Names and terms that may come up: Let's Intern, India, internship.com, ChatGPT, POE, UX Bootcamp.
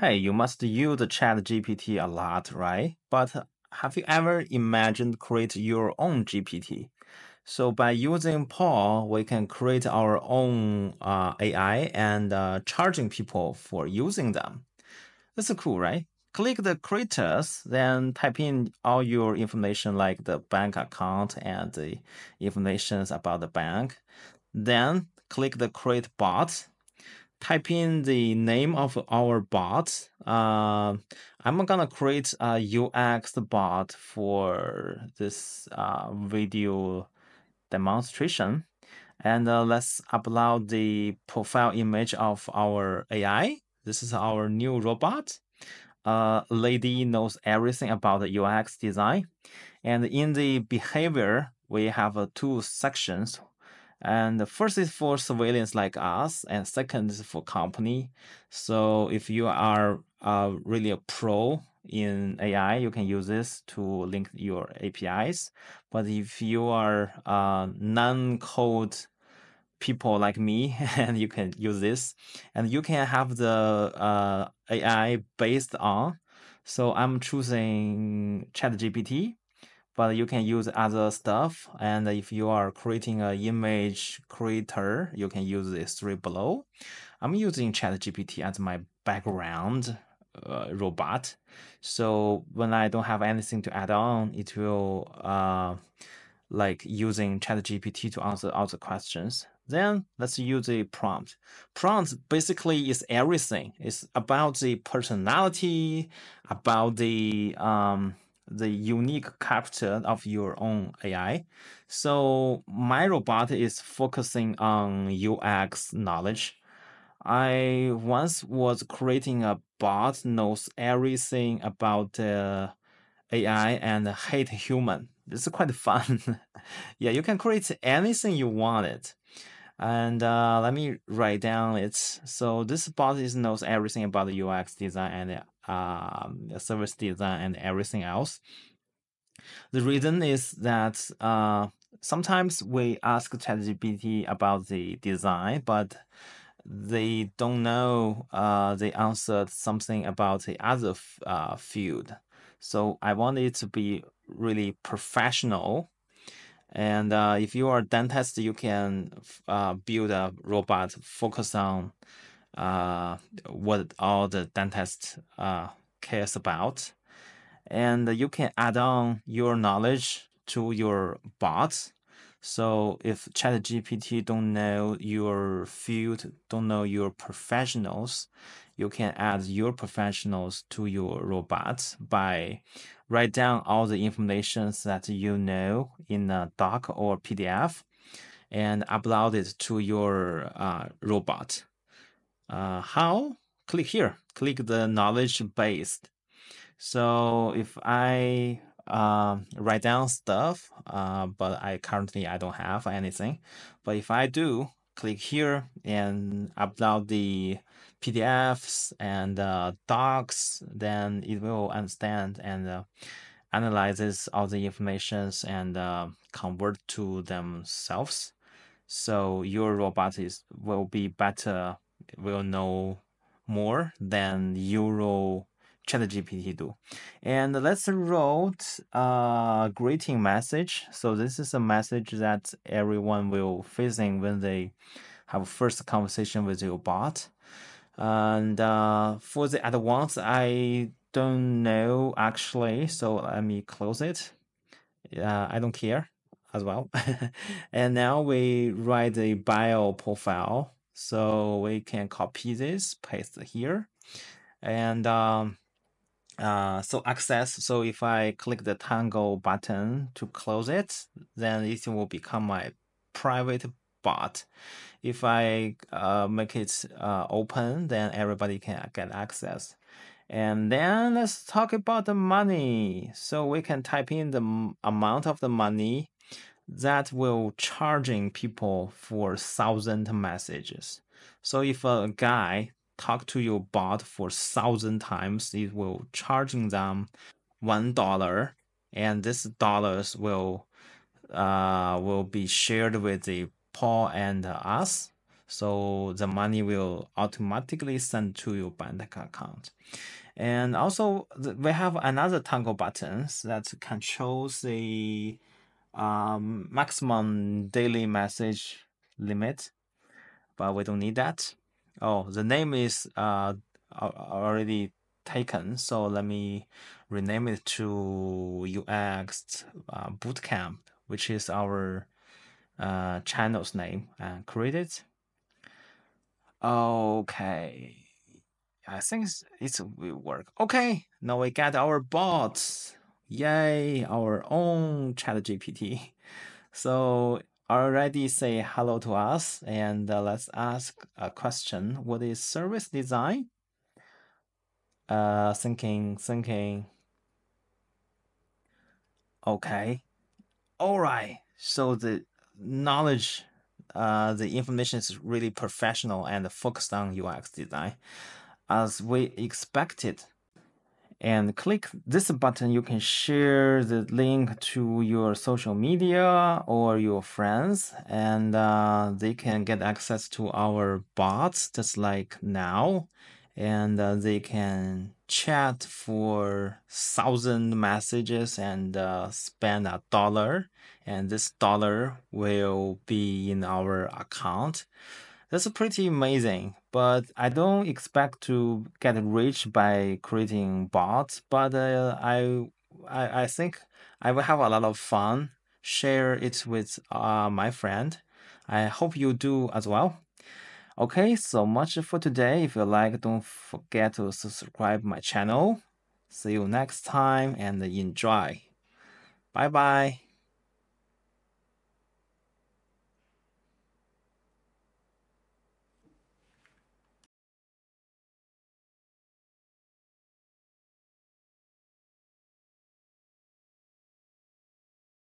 Hey, you must use ChatGPT a lot, right? But have you ever imagined create your own GPT? So by using Paul, we can create our own AI and charging people for using them. That's cool, right? Click the creators, then type in all your information like the bank account and the information about the bank. Then click the create bot. Type in the name of our bot. I'm gonna create a UX bot for this video demonstration. And let's upload the profile image of our AI. This is our new robot. Lady knows everything about the UX design. And in the behavior, we have two sections. And the first is for civilians like us, and second is for company. So if you are really a pro in AI, you can use this to link your APIs. But if you are non-code people like me, and you can use this, and you can have the AI based on. So I'm choosing ChatGPT. But you can use other stuff. And if you are creating an image creator, you can use these three below. I'm using ChatGPT as my background robot. So when I don't have anything to add on, it will like using ChatGPT to answer all the questions. Then let's use the prompt. Prompt basically is everything. It's about the personality, about the unique character of your own AI. So my robot is focusing on UX knowledge. I once was creating a bot knows everything about AI and hate human. This is quite fun. Yeah, you can create anything you wanted. And let me write down it. So this bot knows everything about the UX design and service design and everything else. The reason is that sometimes we ask ChatGPT about the design, but they don't know they answered something about the other field. So I want it to be really professional. And if you are a dentist, you can build a robot focused on what all the dentist cares about. And you can add on your knowledge to your bot. So if ChatGPT don't know your field, don't know your professionals, you can add your professionals to your robot by write down all the information that you know in a doc or PDF and upload it to your robot. How? Click here. Click the knowledge base. So if I write down stuff, but currently I don't have anything. But if I do, click here and upload the PDFs and docs, then it will understand and analyzes all the informations and convert to themselves. So your robot will be better, will know more than your ChatGPT do. And let's wrote a greeting message. So this is a message that everyone will facing when they have first conversation with your bot. And for the advanced, I don't know actually. So let me close it. I don't care as well. And now we write the bio profile. So we can copy this, paste here. And so access. So if I click the Tango button to close it, then it will become my private bot. If I make it open, then everybody can get access. And then let's talk about the money. So we can type in the amount of the money that will charging people for 1,000 messages. So if a guy talk to your bot for 1,000 times, it will charging them $1, and this dollars will be shared with the Paul and us. So the money will automatically send to your bank account. And also we have another toggle buttons that controls the maximum daily message limit, but we don't need that. Oh, the name is already taken, so let me rename it to UX Bootcamp, which is our channel's name, and create it. Okay, I think it will work. Okay, now we got our bots. Yay, our own ChatGPT. So already say hello to us, and let's ask a question. What is service design? Thinking. Okay. All right. So the knowledge, the information is really professional and focused on UX design, as we expected. And click this button. You can share the link to your social media or your friends, and they can get access to our bots just like now. And they can chat for 1,000 messages and spend $1. And this $1 will be in our account. That's pretty amazing, but I don't expect to get rich by creating bots, but I think I will have a lot of fun. Share it with my friend. I hope you do as well. Okay, so much for today. If you like, don't forget to subscribe my channel. See you next time and enjoy. Bye bye.